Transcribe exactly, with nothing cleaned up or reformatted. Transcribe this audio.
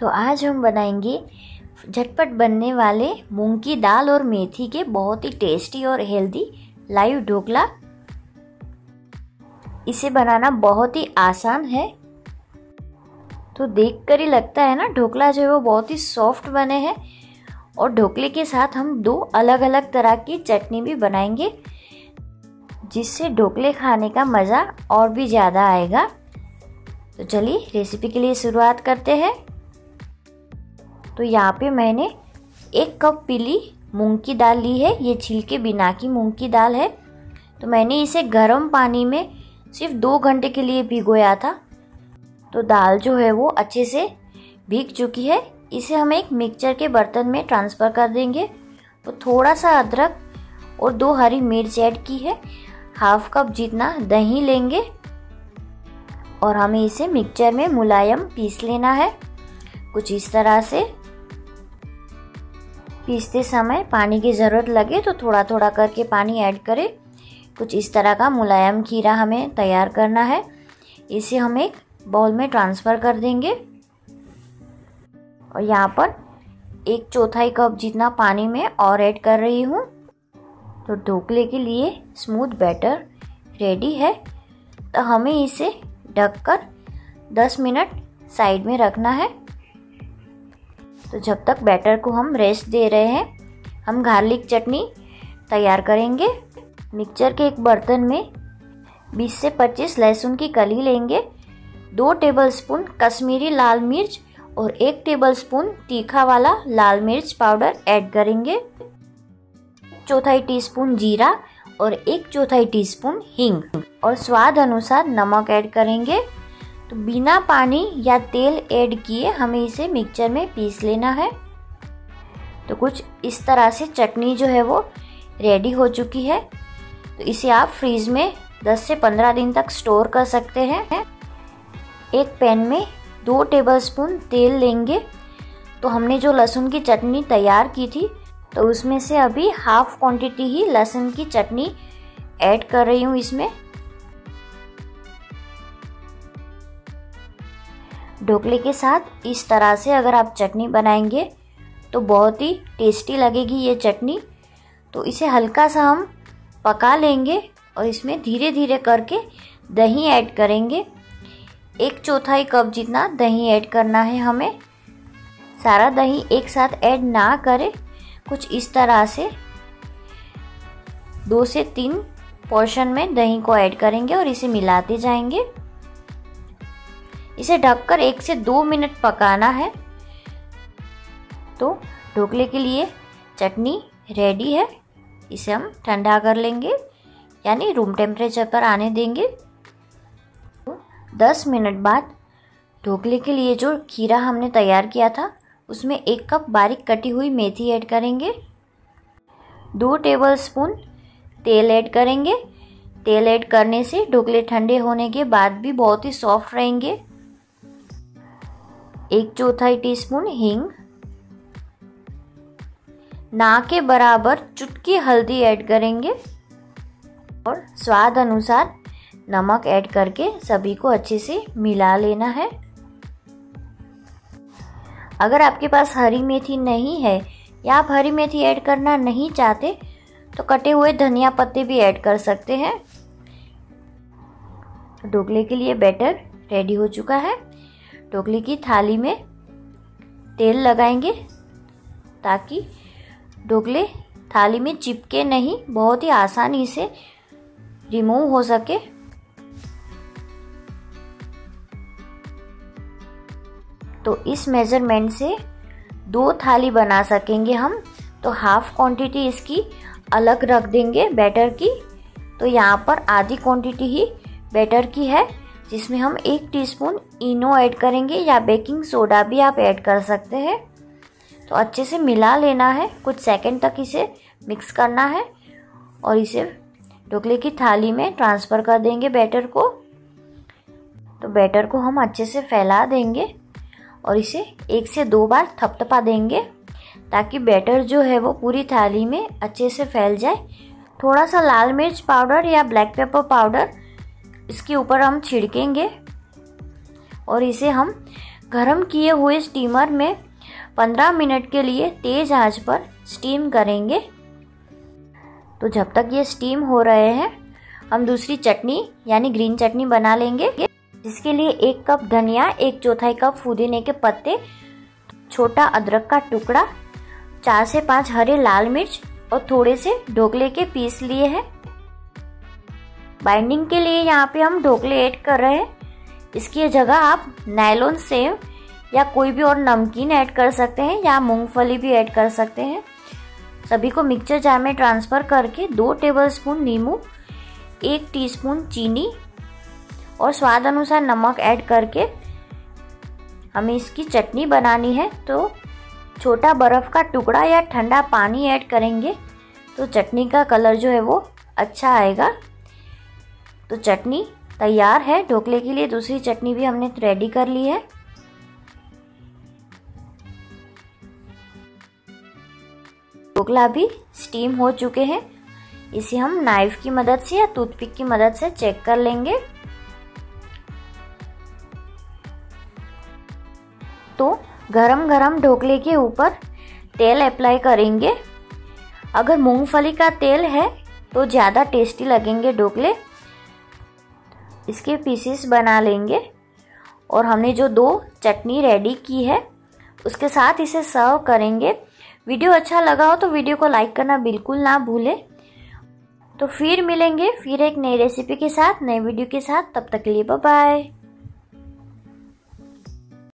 तो आज हम बनाएंगे झटपट बनने वाले मूंग की दाल और मेथी के बहुत ही टेस्टी और हेल्दी लाइव ढोकला। इसे बनाना बहुत ही आसान है, तो देखकर ही लगता है ना ढोकला जो है वो बहुत ही सॉफ्ट बने हैं। और ढोकले के साथ हम दो अलग अलग तरह की चटनी भी बनाएंगे, जिससे ढोकले खाने का मज़ा और भी ज़्यादा आएगा। तो चलिए रेसिपी के लिए शुरुआत करते हैं। तो यहाँ पे मैंने एक कप पीली मूंग की दाल ली है, ये छिलके बिना की मूंग की दाल है। तो मैंने इसे गर्म पानी में सिर्फ दो घंटे के लिए भिगोया था। तो दाल जो है वो अच्छे से भीग चुकी है। इसे हम एक मिक्सचर के बर्तन में ट्रांसफ़र कर देंगे। तो थोड़ा सा अदरक और दो हरी मिर्च ऐड की है, हाफ कप जितना दही लेंगे और हमें इसे मिक्सचर में मुलायम पीस लेना है। कुछ इस तरह से पीसते समय पानी की ज़रूरत लगे तो थोड़ा थोड़ा करके पानी ऐड करें। कुछ इस तरह का मुलायम खीरा हमें तैयार करना है। इसे हम एक बाउल में ट्रांसफ़र कर देंगे और यहाँ पर एक चौथाई कप जितना पानी में और ऐड कर रही हूँ। तो ढोकले के लिए स्मूथ बैटर रेडी है। तो हमें इसे ढककर दस मिनट साइड में रखना है। तो जब तक बैटर को हम रेस्ट दे रहे हैं, हम गार्लिक चटनी तैयार करेंगे। मिक्सचर के एक बर्तन में बीस से पच्चीस लहसुन की कली लेंगे, दो टेबलस्पून कश्मीरी लाल मिर्च और एक टेबलस्पून तीखा वाला लाल मिर्च पाउडर ऐड करेंगे, चौथाई टीस्पून जीरा और एक चौथाई टीस्पून हींग और स्वाद अनुसार नमक ऐड करेंगे। तो बिना पानी या तेल ऐड किए हमें इसे मिक्सचर में पीस लेना है। तो कुछ इस तरह से चटनी जो है वो रेडी हो चुकी है। तो इसे आप फ्रीज में दस से पंद्रह दिन तक स्टोर कर सकते हैं। एक पैन में दो टेबलस्पून तेल लेंगे। तो हमने जो लहसुन की चटनी तैयार की थी तो उसमें से अभी हाफ क्वांटिटी ही लहसुन की चटनी ऐड कर रही हूँ इसमें। ढोकले के साथ इस तरह से अगर आप चटनी बनाएंगे तो बहुत ही टेस्टी लगेगी ये चटनी। तो इसे हल्का सा हम पका लेंगे और इसमें धीरे धीरे करके दही ऐड करेंगे। एक चौथाई कप जितना दही ऐड करना है हमें। सारा दही एक साथ ऐड ना करें, कुछ इस तरह से दो से तीन पोर्शन में दही को ऐड करेंगे और इसे मिलाते जाएंगे। इसे ढककर एक से दो मिनट पकाना है। तो ढोकले के लिए चटनी रेडी है। इसे हम ठंडा कर लेंगे, यानी रूम टेम्परेचर पर आने देंगे। तो दस मिनट बाद ढोकले के लिए जो खीरा हमने तैयार किया था उसमें एक कप बारीक कटी हुई मेथी ऐड करेंगे, दो टेबलस्पून तेल ऐड करेंगे। तेल ऐड करने से ढोकले ठंडे होने के बाद भी बहुत ही सॉफ्ट रहेंगे। एक चौथाई टीस्पून हींग, ना के बराबर चुटकी हल्दी ऐड करेंगे और स्वाद अनुसार नमक ऐड करके सभी को अच्छे से मिला लेना है। अगर आपके पास हरी मेथी नहीं है या आप हरी मेथी ऐड करना नहीं चाहते तो कटे हुए धनिया पत्ते भी ऐड कर सकते हैं। ढोकले के लिए बैटर रेडी हो चुका है। ढोकले की थाली में तेल लगाएंगे ताकि ढोकले थाली में चिपके नहीं, बहुत ही आसानी से रिमूव हो सके। तो इस मेज़रमेंट से दो थाली बना सकेंगे हम। तो हाफ क्वांटिटी इसकी अलग रख देंगे बैटर की। तो यहाँ पर आधी क्वांटिटी ही बैटर की है, जिसमें हम एक टीस्पून इनो ऐड करेंगे या बेकिंग सोडा भी आप ऐड कर सकते हैं। तो अच्छे से मिला लेना है, कुछ सेकंड तक इसे मिक्स करना है और इसे ढोकले की थाली में ट्रांसफ़र कर देंगे बैटर को। तो बैटर को हम अच्छे से फैला देंगे और इसे एक से दो बार थपथपा देंगे ताकि बैटर जो है वो पूरी थाली में अच्छे से फैल जाए। थोड़ा सा लाल मिर्च पाउडर या ब्लैक पेपर पाउडर इसके ऊपर हम छिड़केंगे और इसे हम गरम किए हुए स्टीमर में पंद्रह मिनट के लिए तेज़ आंच पर स्टीम करेंगे। तो जब तक ये स्टीम हो रहे हैं हम दूसरी चटनी यानी ग्रीन चटनी बना लेंगे, जिसके लिए एक कप धनिया, एक चौथाई कप पुदीने के पत्ते, छोटा अदरक का टुकड़ा, चार से पाँच हरे लाल मिर्च और थोड़े से ढोकले के पीस लिए हैं। बाइंडिंग के लिए यहाँ पे हम ढोकले ऐड कर रहे हैं। इसकी जगह आप नायलॉन सेव या कोई भी और नमकीन ऐड कर सकते हैं या मूंगफली भी ऐड कर सकते हैं। सभी को मिक्सचर जार में ट्रांसफ़र करके दो टेबलस्पून नींबू, एक टीस्पून चीनी और स्वाद अनुसार नमक ऐड करके हमें इसकी चटनी बनानी है। तो छोटा बर्फ़ का टुकड़ा या ठंडा पानी ऐड करेंगे तो चटनी का कलर जो है वो अच्छा आएगा। तो चटनी तैयार है। ढोकले के लिए दूसरी चटनी भी हमने रेडी कर ली है। ढोकला भी स्टीम हो चुके हैं। इसे हम नाइफ की मदद से या टूथपिक की मदद से चेक कर लेंगे। तो गरम गरम ढोकले के ऊपर तेल अप्लाई करेंगे। अगर मूंगफली का तेल है तो ज़्यादा टेस्टी लगेंगे ढोकले। इसके पीसेस बना लेंगे और हमने जो दो चटनी रेडी की है उसके साथ इसे सर्व करेंगे। वीडियो अच्छा लगा हो तो वीडियो को लाइक करना बिल्कुल ना भूलें। तो फिर मिलेंगे फिर एक नई रेसिपी के साथ, नए वीडियो के साथ। तब तक के लिए बाय बाय।